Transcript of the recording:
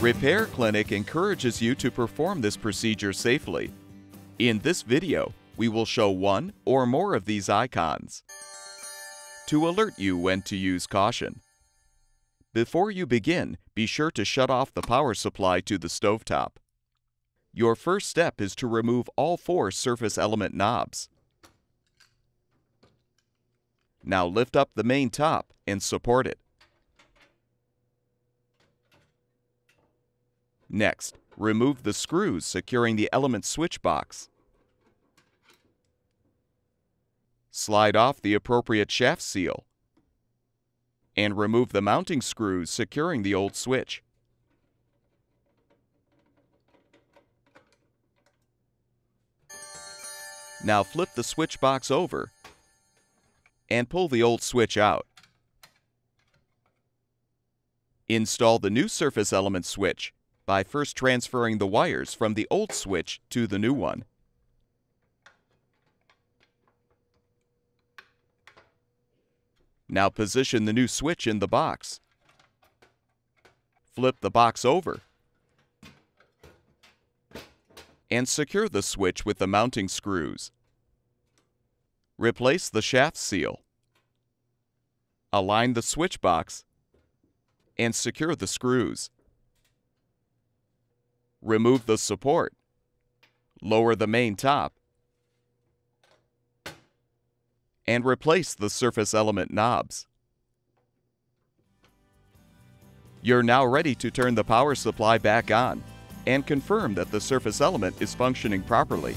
Repair Clinic encourages you to perform this procedure safely. In this video, we will show one or more of these icons to alert you when to use caution. Before you begin, be sure to shut off the power supply to the stovetop. Your first step is to remove all four surface element knobs. Now lift up the main top and support it. Next, remove the screws securing the element switch box. Slide off the appropriate shaft seal and remove the mounting screws securing the old switch. Now flip the switch box over and pull the old switch out. Install the new surface element switch by first transferring the wires from the old switch to the new one. Now position the new switch in the box. Flip the box over and secure the switch with the mounting screws. Replace the shaft seal. Align the switch box and secure the screws. Remove the support. Lower the main top and replace the surface element knobs. You're now ready to turn the power supply back on and confirm that the surface element is functioning properly.